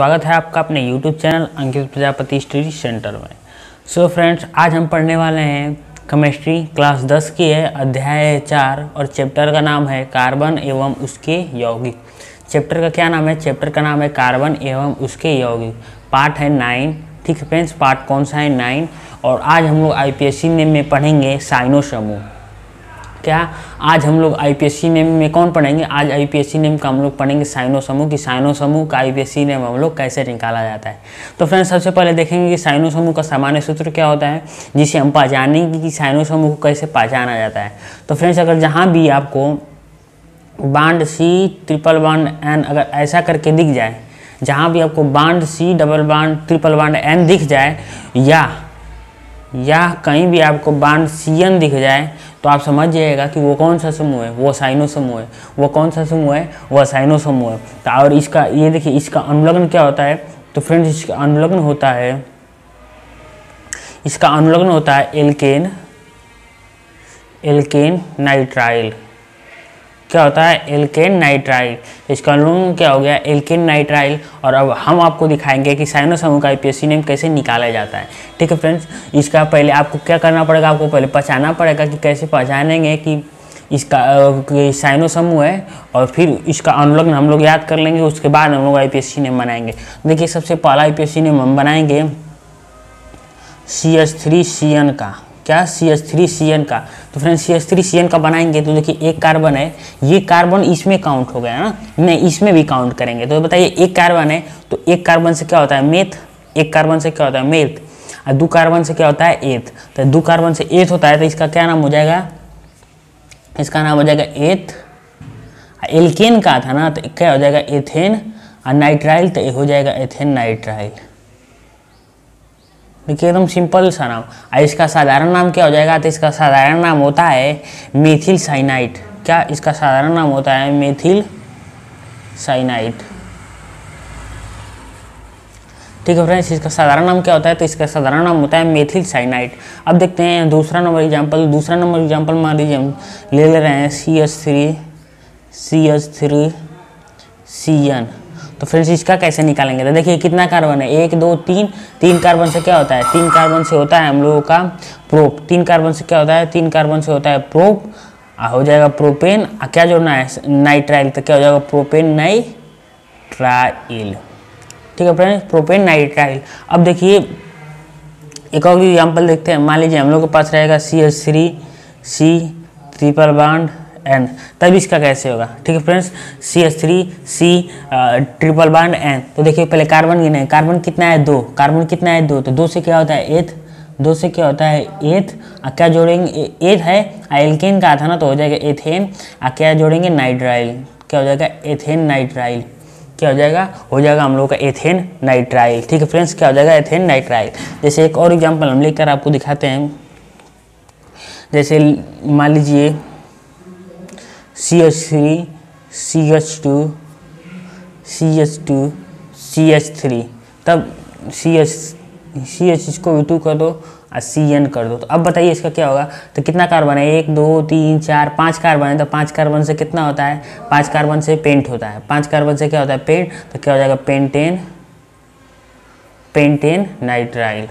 स्वागत है आपका अपने YouTube channel Ankit Prajapati study centre में। सो फ्रेंड्स, आज हम पढ़ने वाले हैं केमिस्ट्री क्लास 10 की है, अध्याय 4 और चैप्टर का नाम है कार्बन एवं उसके यौगिक। चैप्टर का क्या नाम है? चैप्टर का नाम है कार्बन एवं उसके यौगिक। पार्ट है 9। ठीक है फ्रेंड्स, पार्ट कौन सा है? 9। और आज हम लोग IUPAC में पढ़ेंगे साइनो समूह। क्या आज हम लोग IUPAC नेम में कौन पढ़ेंगे? आज IUPAC नेम का हम लोग पढ़ेंगे साइनो समूह की। साइनो समूह का IUPAC नेम हम लोग कैसे निकाला जाता है? तो फ्रेंड्स, सबसे पहले देखेंगे कि साइनो समूह का सामान्य सूत्र क्या होता है, जिसे हम पहचानेंगे कि साइनो समूह को कैसे पहचाना जाता है। तो फ्रेंड्स, अगर जहाँ भी आपको बाड C BBN अगर ऐसा करके दिख जाए, जहाँ भी आपको बाड C BBN दिख जाए या कहीं भी आपको बाड CN दिख जाए, तो आप समझ जाइएगा कि वो कौन सा समूह है, वो साइनो समूह है। वो कौन सा समूह है? वह साइनो समूह है। और इसका ये देखिए, इसका अनुलग्न क्या होता है? तो फ्रेंड्स, इसका अनुलग्न होता है, इसका अनुलग्न होता है एल्केन नाइट्राइल। क्या होता है? Alkane nitrile. इसका अनुलग्न क्या हो गया? Alkane nitrile. और अब हम आपको दिखाएंगे कि साइनो समूह का IUPAC नेम कैसे निकाला जाता है। ठीक है फ्रेंड्स, इसका पहले आपको क्या करना पड़ेगा? आपको पहले पहचाना पड़ेगा कि कैसे पहचानेंगे कि इसका साइनो समूह है, और फिर इसका अनुलग्न हम लोग याद कर लेंगे। उसके बाद हम लोग IUPAC नेम बनाएंगे। देखिए, सबसे पहला IUPAC नेम हम बनाएंगे CH3CN का। क्या? CH3CN का। तो फ्रेंड्स, CH3CN का बनाएंगे तो देखिए, एक कार्बन है, ये कार्बन इसमें काउंट हो गया ना, नहीं इसमें भी काउंट करेंगे। तो बताइए, एक कार्बन है तो एक कार्बन से क्या होता है? मेथ। एक कार्बन से क्या होता है? मेथ। और दो कार्बन से क्या होता है? एथ। तो दो कार्बन से एथ होता है, तो इसका क्या नाम हो जाएगा? इसका नाम हो जाएगा एथ। एल्केन का था ना, तो क्या हो जाएगा? एथेन। और नाइट्राइल, तो ये हो जाएगा एथेन नाइट्राइल। देखिए, एकदम सिंपल सा नाम। और इसका साधारण नाम क्या हो जाएगा? तो इसका साधारण नाम होता है मेथिल साइनाइड। क्या? इसका साधारण नाम होता है मेथिल साइनाइड। ठीक है फ्रेंड्स, इसका साधारण नाम क्या होता है? तो इसका साधारण नाम होता है मेथिल साइनाइड। अब देखते हैं दूसरा नंबर एग्जाम्पल। दूसरा नंबर एग्जाम्पल मान लीजिए हम ले रहे हैं CH3CN। तो फ्रेंड्स, इसका कैसे निकालेंगे? तो देखिए, कितना कार्बन है? 1 2 3। 3 कार्बन से क्या होता है? 3 कार्बन से होता है हम लोगों का प्रोप। 3 कार्बन से क्या होता है? 3 कार्बन से होता है प्रोप। हो जाएगा प्रोपेन। क्या जोड़ना है? नाइट्राइल। तो क्या हो जाएगा? Propane nitrile. ठीक है फ्रेंड्स, प्रोपेन नाइट्राइल। अब देखिए, एक और एग्जाम्पल देखते हैं। मान लीजिए हम लोग के पास रहेगा CH3C BBN। तब इसका कैसे होगा? ठीक है फ्रेंड्स, CH3C BBN। तो देखिए, पहले कार्बन गिने। कार्बन कितना है? 2। कार्बन कितना है? 2। तो 2 से क्या होता है? एथ। 2 से क्या होता है? एथ। क्या जोड़ेंगे? एथ है, एल्केन का था ना, तो हो जाएगा एथेन। क्या जोड़ेंगे? नाइट्राइल। क्या हो जाएगा? Ethane nitrile. क्या हो जाएगा? हो जाएगा हम लोग का एथेन नाइट्राइल। ठीक है फ्रेंड्स, क्या हो जाएगा? Ethane nitrile. जैसे एक और एग्जाम्पल हम लेकर आपको दिखाते हैं। जैसे मान लीजिए CH3, CH2, CH3। तब CH इसको V2 कर दो और CN कर दो। तो अब बताइए, इसका क्या होगा? तो कितना कार्बन है? 1 2 3 4 5 कार्बन है। तो 5 कार्बन से कितना होता है? 5 कार्बन से पेंट होता है। 5 कार्बन से क्या होता है? पेंट। तो क्या हो जाएगा? Pentane nitrile.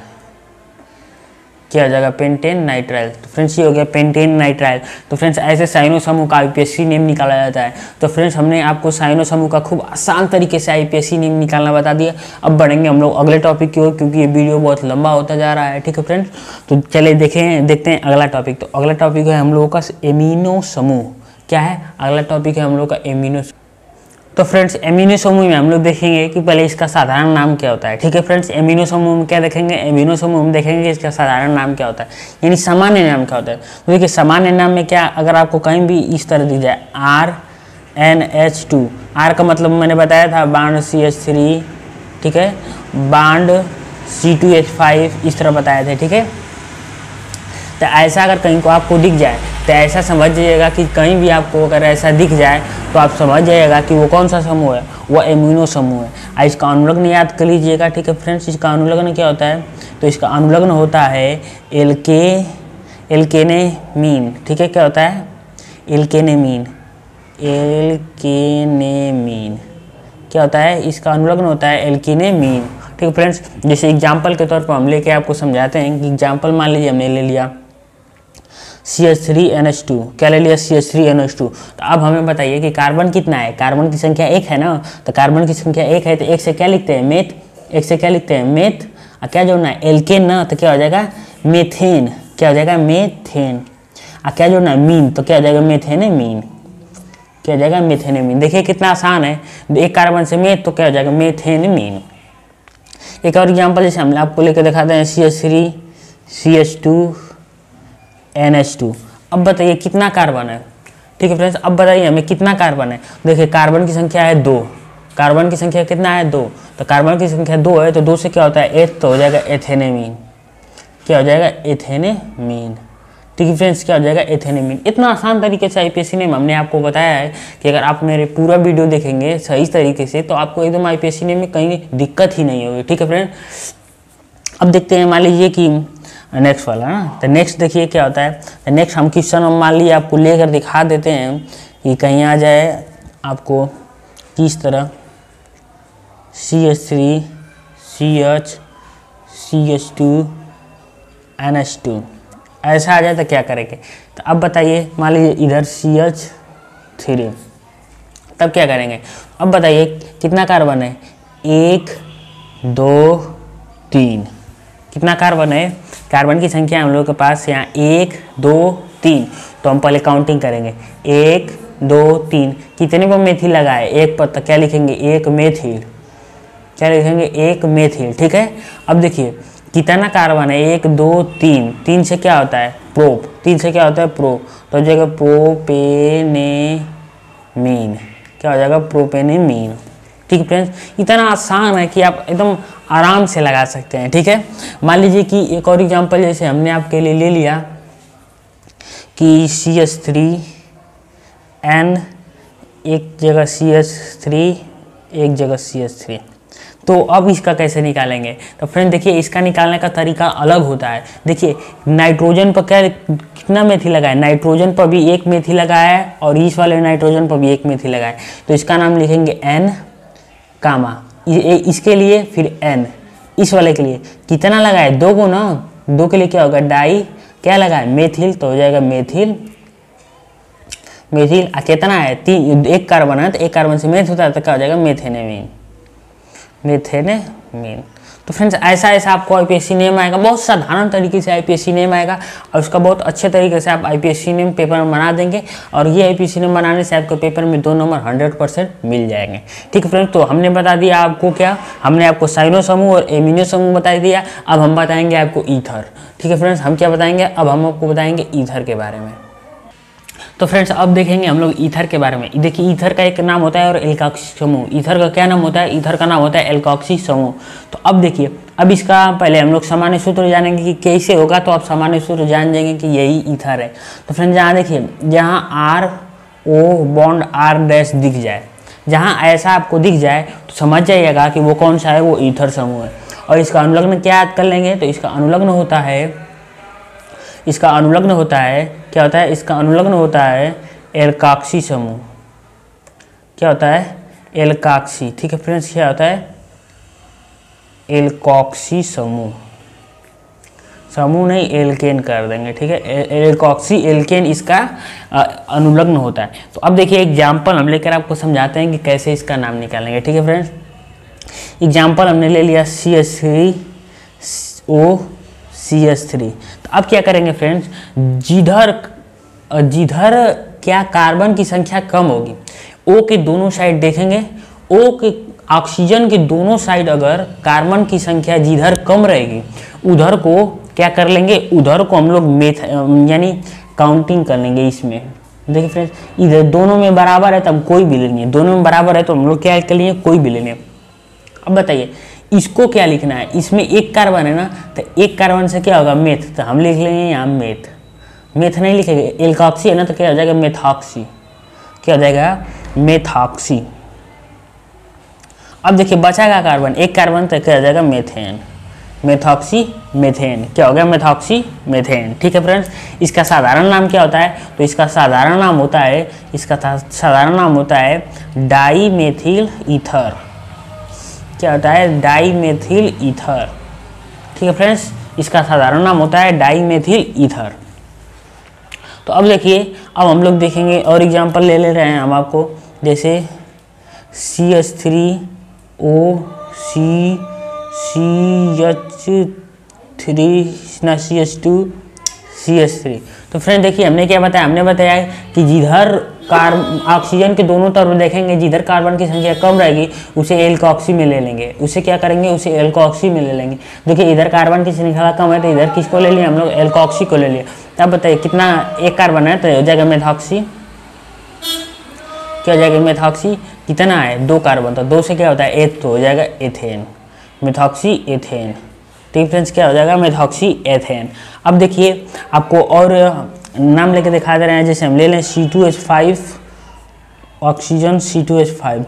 क्या हो जाएगा? Pentane nitrile. तो फ्रेंड्स, ये हो गया पेंटेन नाइट्राइल। तो फ्रेंड्स, ऐसे साइनो समूह का IUPAC नेम निकाला जाता है। तो फ्रेंड्स, हमने आपको साइनो समूह का खूब आसान तरीके से IUPAC नेम निकालना बता दिया। अब बढ़ेंगे हम लोग अगले टॉपिक की ओर, क्योंकि ये वीडियो बहुत लंबा होता जा रहा है। ठीक है फ्रेंड्स, तो चले देखते हैं अगला टॉपिक। तो अगला टॉपिक है हम लोगों का एमिनो समूह। क्या है? अगला टॉपिक है हम लोग का एमिनो। तो फ्रेंड्स, एमिनो समूह में हम लोग देखेंगे कि पहले इसका साधारण नाम क्या होता है। ठीक है फ्रेंड्स, एमिनो समूह में क्या देखेंगे? एमिनो समूह में देखेंगे इसका साधारण नाम क्या होता है, यानी सामान्य नाम क्या होता है। तो देखिए, सामान्य नाम में क्या, अगर आपको कहीं भी इस तरह दी जाए RNH2। R का मतलब मैंने बताया था बाड CH3, ठीक है, बाड C2H5, इस तरह बताए थे। ठीक है, तो ऐसा अगर कहीं को आपको दिख जाए, तो ऐसा समझ जाइएगा कि कहीं भी आपको अगर ऐसा दिख जाए, तो आप समझ जाइएगा कि वो कौन सा समूह है, वो एमिनो समूह है। और इसका अनुलग्न याद कर लीजिएगा। ठीक है फ्रेंड्स, इसका अनुलग्न क्या होता है? तो इसका अनुलग्न होता है एल्केनेमीन। ठीक है, क्या होता है? एल्केनेमीन। क्या होता है, इसका अनुलग्न होता है एल्कीनेमीन। ठीक है फ्रेंड्स, जैसे एग्जाम्पल के तौर पर हम लेके आपको समझाते हैं कि एग्जाम्पल मान लीजिए हमने ले लिया CH3NH2, क्या ले लिया CH3NH2। तो अब हमें बताइए कि कार्बन कितना है, कार्बन की संख्या एक है ना, तो कार्बन की संख्या एक है तो एक से क्या लिखते हैं मेथ, एक से क्या लिखते हैं मेथ और क्या जोड़ना है एल्केन ना, तो क्या हो जाएगा मेथेन, क्या हो जाएगा मेथेन और क्या जोड़ना है मीन, तो क्या हो जाएगा मेथेनेमीन, क्या हो जाएगा मेथेनेमीन। देखिए कितना आसान है, एक कार्बन से मेथ तो क्या हो जाएगा मेथेनेमीन। एक और एग्जाम्पल जैसे हम आपको लेकर दिखाते हैं CH3CH2NH2। अब बताइए कितना कार्बन है। ठीक है फ्रेंड्स, अब बताइए हमें कितना कार्बन है। देखिए कार्बन की संख्या है दो, कार्बन की संख्या कितना है दो, तो कार्बन की संख्या दो है तो दो से क्या होता है एथ, तो हो जाएगा एथेनेमीन, क्या हो जाएगा एथेनेमीन। ठीक है फ्रेंड्स, क्या हो जाएगा एथेनेमीन। इतना आसान तरीके से IPSC ने हमने आपको बताया है कि अगर आप मेरे पूरा वीडियो देखेंगे सही तरीके से तो आपको एकदम IPSC में कहीं दिक्कत ही नहीं होगी। ठीक है फ्रेंड्स, अब देखते हैं मान लीजिए कि नेक्स्ट वाला ना, तो नेक्स्ट देखिए क्या होता है। तो नेक्स्ट हम क्वेश्चन मान लीजिए आपको लेकर दिखा देते हैं कि कहीं आ जाए आपको किस तरह CH3CH CH2NH2 ऐसा आ जाए तो क्या करेंगे। तो अब बताइए मान लीजिए इधर CH3, तब क्या करेंगे। अब बताइए कितना कार्बन है, एक दो तीन, कितना कार्बन है, कार्बन की संख्या हम लोग के पास यहाँ एक दो तीन, तो हम पहले काउंटिंग करेंगे एक दो तीन, कितने को मेथिल लगाए एक पर, तो क्या लिखेंगे एक मेथिल, क्या लिखेंगे एक मेथिल। ठीक है, अब देखिए कितना कार्बन है एक दो तीन, तीन से क्या होता है प्रोप, तीन से क्या होता है प्रो, तो हो जाएगा प्रोपेनेमीन, क्या हो जाएगा प्रोपेनेमीन। ठीक है फ्रेंड्स, इतना आसान है कि आप एकदम आराम से लगा सकते हैं। ठीक है, मान लीजिए कि एक और एग्जांपल जैसे हमने आपके लिए ले लिया कि CH3N एक जगह CH3 एक जगह CH3, तो अब इसका कैसे निकालेंगे। तो फ्रेंड देखिए इसका निकालने का तरीका अलग होता है। देखिए नाइट्रोजन पर क्या कितना मेथी लगाए, नाइट्रोजन पर भी एक मेथी लगाया और इस वाले नाइट्रोजन पर भी एक मेथी लगाए, तो इसका नाम लिखेंगे N कामा, इसके लिए फिर N, इस वाले के लिए कितना लगाए दो को ना, दो के लिए क्या होगा डाई क्या लगाए मेथिल, तो हो जाएगा मेथिल मेथिल। कितना है तीन, एक कार्बन है तो एक कार्बन से मेथ होता है तो क्या हो जाएगा मेथेनेमीन मेथेनेमीन। तो फ्रेंड्स ऐसा ऐसा आपको IPSC नेम आएगा, बहुत साधारण तरीके से IPSC नेम आएगा और उसका बहुत अच्छे तरीके से आप IPSC नेम पेपर में बना देंगे और ये IPSC नेम बनाने से आपको पेपर में 2 नंबर 100% मिल जाएंगे। ठीक है फ्रेंड्स, तो हमने बता दिया आपको क्या, हमने आपको साइनो समूह और एमिनो समूह बता दिया। अब हम बताएंगे आपको ईथर। ठीक है फ्रेंड्स, हम क्या बताएंगे, अब हम आपको बताएंगे ईथर के बारे में। तो फ्रेंड्स अब देखेंगे हम लोग ईथर के बारे में। देखिए ईथर का एक नाम होता है और एल्काक्सी समूह, ईथर का क्या नाम होता है, ईथर का नाम होता है एल्काक्सी समूह। तो अब देखिए, अब इसका पहले हम लोग सामान्य सूत्र जानेंगे कि कैसे होगा, तो आप सामान्य सूत्र जान जाएंगे कि यही ईथर है। तो फ्रेंड्स यहाँ देखिए, जहाँ R O bond R dash दिख जाए, जहाँ ऐसा आपको दिख जाए तो समझ जाइएगा कि वो कौन सा है, वो ईथर समूह है। और इसका अनुलग्न क्या याद कर लेंगे, तो इसका अनुलग्न होता है, इसका अनुलग्न होता है क्या होता है, इसका अनुलग्न होता है एल्काक्सी समूह, क्या होता है एल्काक्सी। ठीक है फ्रेंड्स, क्या होता है एल्काक्सी समूह, समूह नहीं एल्केन कर देंगे। ठीक है, एल्काक्सी एल्केन इसका अनुलग्न होता है। तो अब देखिए एग्जाम्पल हम लेकर आपको समझाते हैं कि कैसे इसका नाम निकालेंगे। ठीक है फ्रेंड्स, एग्जाम्पल हमने ले लिया CH3O CH3। तो अब क्या करेंगे फ्रेंड्स, जिधर क्या कार्बन की संख्या कम होगी, O के दोनों साइड देखेंगे, O के ऑक्सीजन के दोनों साइड अगर कार्बन की संख्या जिधर कम रहेगी उधर को क्या कर लेंगे, उधर को हम लोग मेथ यानी काउंटिंग कर लेंगे। इसमें देखिए फ्रेंड्स, इधर दोनों में बराबर है तो हम कोई भी लेंगे, दोनों में बराबर है तो हम लोग क्या कर लेंगे कोई भी लेंगे। अब बताइए इसको क्या लिखना है, इसमें एक कार्बन है ना, तो एक कार्बन से क्या होगा मेथ, तो हम लिख लेंगे यहाँ मेथ, मेथ नहीं लिखेंगे, एल्काक्सी है ना तो क्या हो जाएगा मेथॉक्सी, क्या हो जाएगा मेथॉक्सी। अब देखिए बचा का कार्बन, एक कार्बन तो क्या हो जाएगा मेथेन, मेथॉक्सी मेथेन। क्या हो गया? Methoxy methane. ठीक है फ्रेंड्स, इसका साधारण नाम क्या होता है? तो इसका साधारण नाम होता है, डाई मेथिल ईथर। क्या होता है? Di methyl ether. ठीक है फ्रेंड्स, इसका साधारण नाम होता है डाई मेथिल ईथर। तो अब देखिए, अब हम लोग देखेंगे और एग्जाम्पल ले रहे हैं हम आपको, जैसे CH3 CH3। तो फ्रेंड देखिए, हमने क्या बताया? हमने बताया कि जिधर कार्बन ऑक्सीजन के दोनों तरफ देखेंगे, जिधर कार्बन की संख्या कम रहेगी उसे एल्कोहॉक्सी में ले लेंगे। उसे क्या करेंगे? उसे एल्कोहॉक्सी में ले लेंगे। देखिए इधर कार्बन की संख्या कम है तो इधर किसको ले लिए? हम लोग एल्कोहॉक्सी को ले लिए। तब बताइए कितना, एक कार्बन है तो हो जाएगा मेथॉक्सी। क्या हो जाएगा? मेथॉक्सी। कितना है? दो कार्बन, तो दो से क्या होता है? एक, तो हो जाएगा एथेन, मेथॉक्सी एथेन। ठीक फ्रेंड्स, क्या हो जाएगा? Methoxy ethane. अब देखिए, आपको और नाम लेके दिखा दे रहे हैं, जैसे हम ले लें C2H5 ऑक्सीजन C2H5।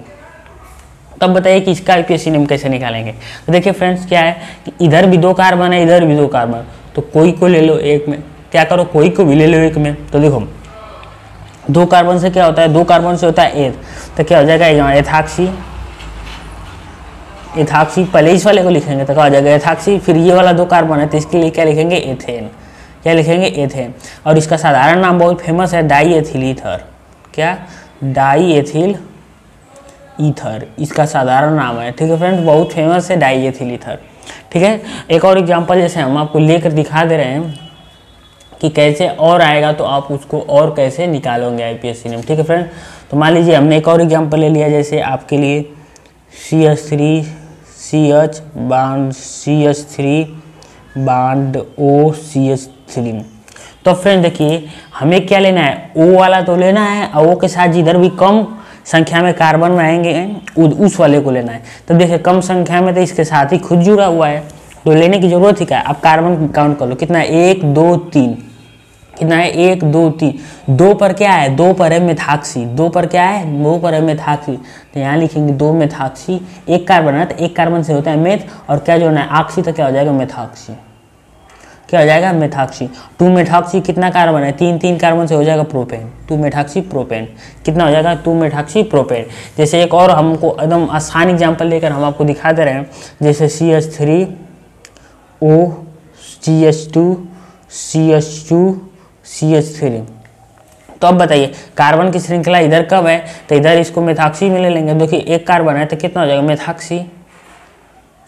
तब बताइए कि इसका IUPAC नेम कैसे निकालेंगे। तो देखिए फ्रेंड्स, क्या है कि इधर भी दो कार्बन है, इधर भी दो कार्बन, तो कोई को ले लो एक में। क्या करो? कोई को भी ले लो एक में। तो देखो दो कार्बन से क्या होता है? दो कार्बन से होता है एथ, तो क्या हो जाएगा? एथॉक्सी। एथॉक्सी पहले इस वाले को लिखेंगे तो क्या हो जाएगा? एथॉक्सी। फिर ये वाला दो कार्बन है तो इसके लिए क्या लिखेंगे? एथेन। क्या लिखेंगे? एथेन। और इसका साधारण नाम बहुत फेमस है, डाई एथिल ईथर। क्या? डाई एथिल ईथर इसका साधारण नाम है। ठीक है फ्रेंड्स, बहुत फेमस है डाई एथिल ईथर। ठीक है, एक और एग्जाम्पल जैसे हम आपको लेकर दिखा दे रहे हैं कि कैसे और आएगा तो आप उसको और कैसे निकालोगे IUPAC नेम। ठीक है फ्रेंड, तो मान लीजिए हमने एक और एग्जाम्पल ले लिया, जैसे आपके लिए CH3 CH बाड OCH3। तो फ्रेंड देखिए, हमें क्या लेना है? O वाला तो लेना है, और O के साथ जिधर भी कम संख्या में कार्बन आएंगे उस वाले को लेना है। तो देखिए कम संख्या में तो इसके साथ ही खुद जुड़ा हुआ है, तो लेने की जरूरत ही क्या है? आप कार्बन काउंट कर लो, कितना है? 1 2 3। कितना है? 1 2 3। दो पर क्या है? दो पर है मेथॉक्सी। दो पर क्या है? दो पर है मेथॉक्सी, तो यहाँ लिखेंगे दो मेथॉक्सी। एक कार्बन है तो एक कार्बन से होता है मेथ, और क्या जोड़ना है? ऑक्सी, तो क्या हो जाएगा? मेथॉक्सी। क्या हो जाएगा? मेथॉक्सी। 2 मेथॉक्सी। कितना कार्बन है? 3 3 कार्बन से हो जाएगा प्रोपेन। 2 methoxy propane. कितना हो जाएगा? 2 मेथॉक्सी प्रोपेन। जैसे एक और हमको एकदम आसान एग्जाम्पल लेकर हम आपको दिखा दे रहे हैं, जैसे CH3 O CH2 CH2 CH3। तो अब बताइए कार्बन की श्रृंखला इधर कब है? तो इधर इसको मेथॉक्सी में ले लेंगे। देखिए एक कार्बन है तो कितना हो जाएगा? मेथॉक्सी।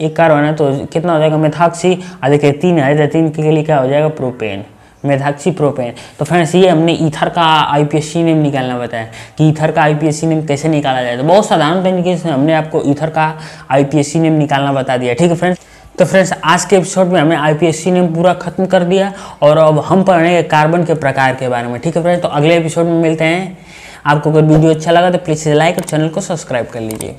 एक कार्बन है तो कितना हो जाएगा? मेथॉक्सी। और देखिए 3 है तो 3 के लिए क्या हो जाएगा? Propane, methoxy propane. तो फ्रेंड्स, ये हमने ईथर का IUPAC नेम निकालना बताया कि ईथर का IUPAC नेम कैसे निकाला जाए। तो बहुत साधारण तरीके से हमने आपको ईथर का IUPAC नेम निकालना बता दिया। ठीक है फ्रेंड्स, तो फ्रेंड्स आज के एपिसोड में हमने IUPAC नेम पूरा खत्म कर दिया, और अब हम पढ़ेंगे कार्बन के प्रकार के बारे में। ठीक है फ्रेंड्स, तो अगले एपिसोड में मिलते हैं। आपको अगर वीडियो अच्छा लगा तो प्लीज़ इसे लाइक और चैनल को सब्सक्राइब कर लीजिए।